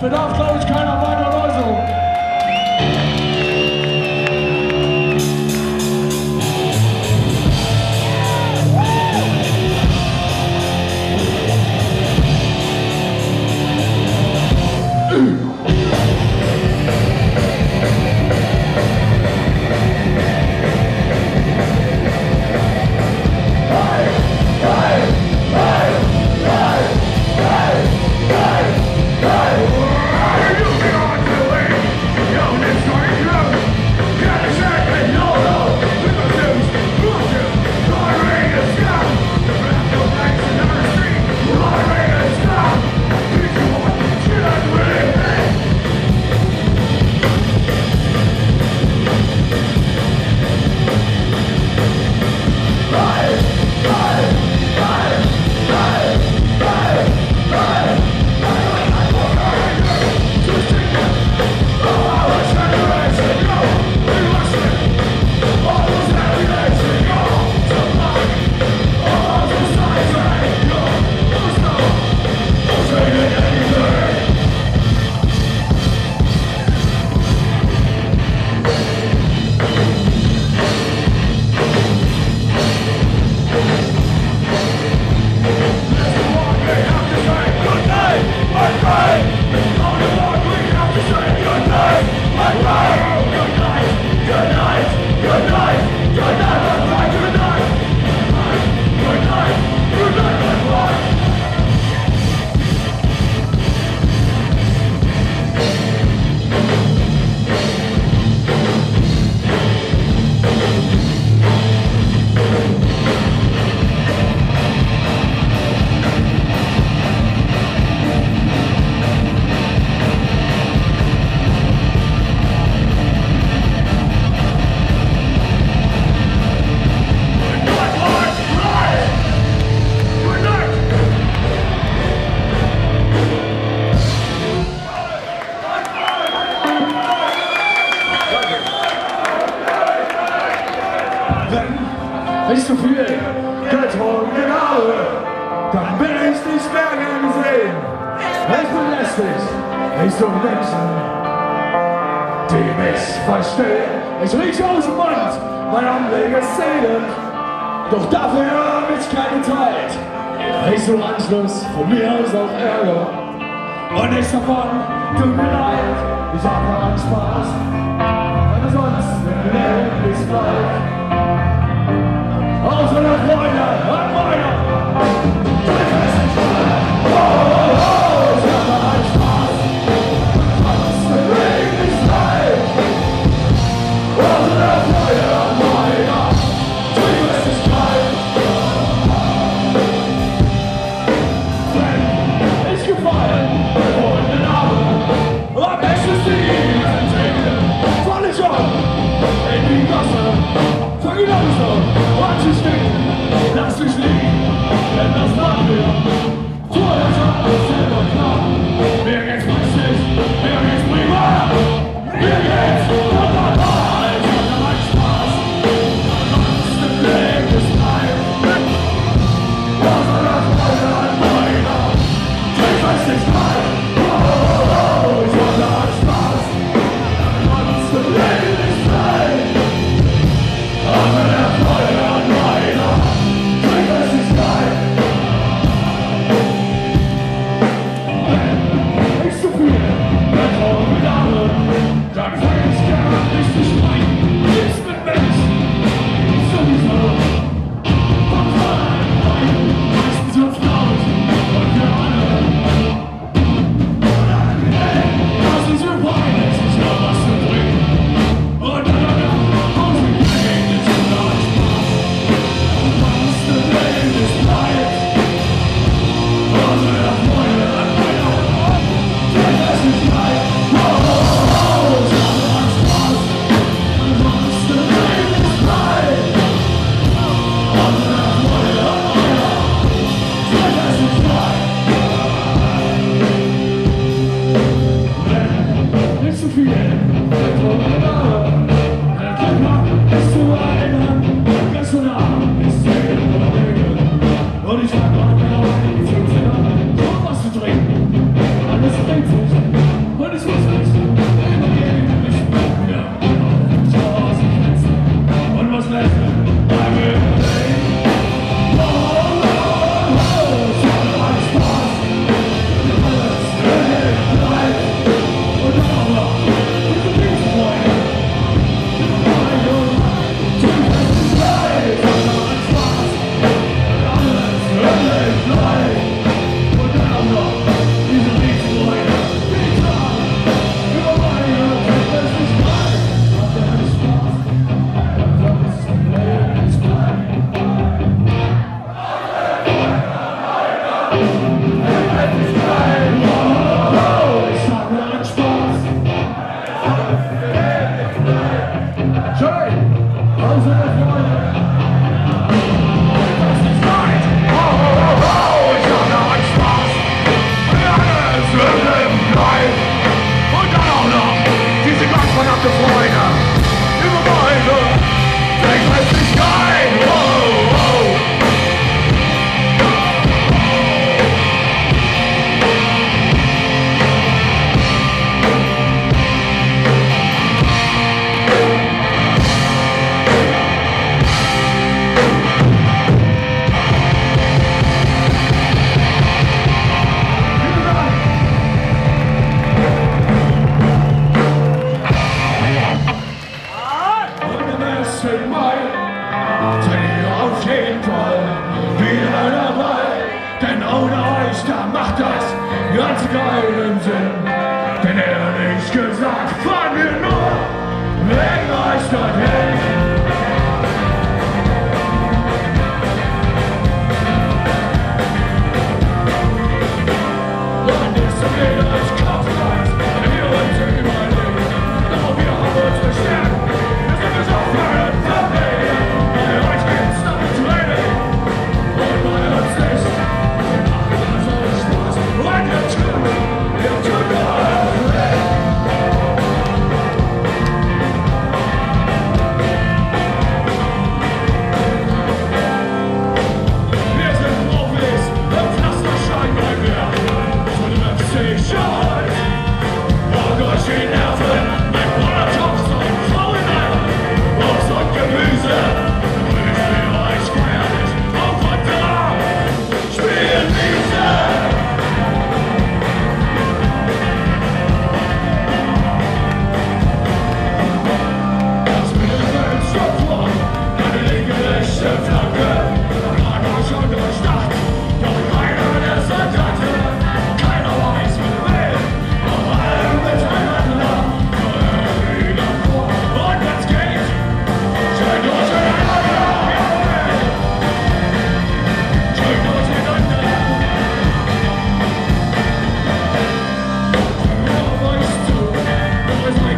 bedarf, glaube ich, keiner weiteren Äußerung. Wenn ich zu viel getrunken habe, dann will ich nicht mehr gern sehen. Ich bin lästig, ich suche Menschen, die mich verstehen. Ich rieche aus dem Mund, meine Anleger sehnen, doch dafür habe ich keine Zeit. Ich suche Anschluss, von mir aus auch Ärger, und nichts davon tut mir leid. Ich habe keinen Spaß, aber sonst wäre mir nichts frei. Außer der Freunde an meiner Dreifestigkeit. Oh, ich hab einen Spaß, was mir wirklich sei. Außer der Freunde an meiner Dreifestigkeit. Wenn ich gefallen und den Abend am besten die Entwicklung, fall ich auf in die Gasse, fang ihn aus. Lass mich liegen, denn das ganz geilen Sinn, denn ehrlich gesagt fahren wir nur länger als dahin. Dann ist es wieder als Kampfpreis, wenn wir uns überlegen, doch wir haben uns bestärkt, wir sind es auf einen Verwegen, bei euch geht's damit Training und bei uns nicht. Wir machen da so Spaß und wir tun da alles weh. Wir sind Profis, und lasst das scheinbar mehr von dem FC Schalke. Auch durch die Nerven, mit Molotow's und Faulen, Obst und Gemüse, und ich will euch gefährlich auf Verdammt spielen diese. Das Mittelfeld stoppt vor, eine linke rechte Flanke. Hat man schon durchdacht, doch keiner der Soldaten. Keiner weiß mit wem, doch alle miteinander. Nur irgendwie davor, und wenn's geht, schön durcheinander. Schön durcheinander. Weißt du, da ist eine kleine Mauer, dass ich da nicht loskomme. Ich war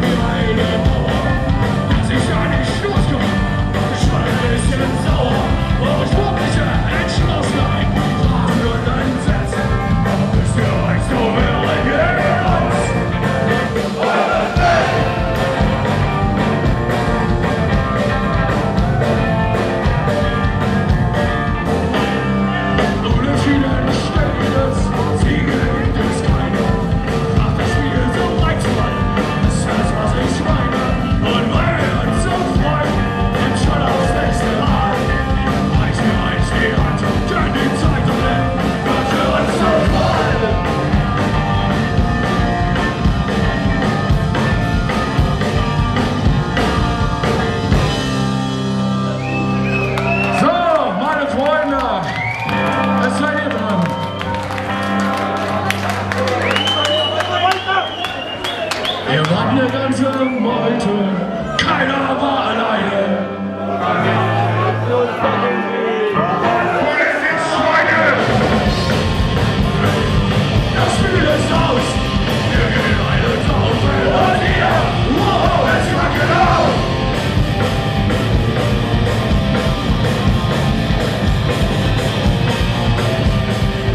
ein bisschen sauer, eure sportliche Entschlossenheit, Rasen und Einsätze. Aber wisst ihr euch so wirklich hinaus? Euer Weg! Unentschieden steht es, Siege gibt es keine. Macht das Spiel so reizvoll, das ist das, was ich meine. Und weil wir uns so freuen, sind schon aufs nächste Mal. Reicht mir euch die Hand, denn die Zeit und Leben wird für uns so voll. So, meine Freunde, es seid ihr dran. Ihr wart eine ganze Meute, keiner war alleine. Und es sind Schweine, das Spiel ist aus, wir gehen eine Taufe und ihr, wow, es war genau.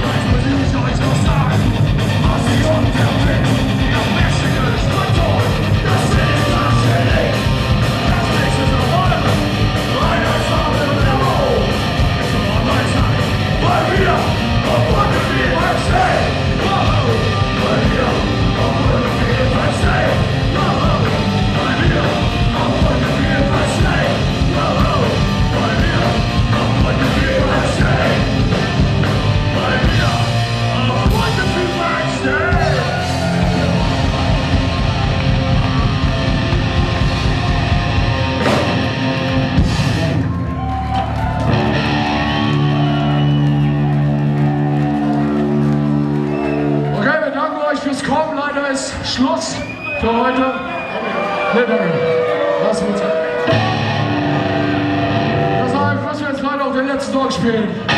Was muss ich euch noch sagen, was ich unterwegs, der mächtige Struktur, das ist das Genick. Das Licht ist auf eurem, meine Farbe und der Ruhe. Es ist nur mein Zeit, weil wir auf Bundesliga stehen. Wow, weil wir auf Bundesliga stehen. Wow, weil wir auf Bundesliga stehen. Wow, weil wir auf Bundesliga stehen. Weil wir auf Bundesliga stehen. Okay, wir danken euch fürs Kommen. Leider ist Schluss für heute. Nee, danke. Lass uns. Deshalb müssen wir jetzt leider auch den letzten Song spielen.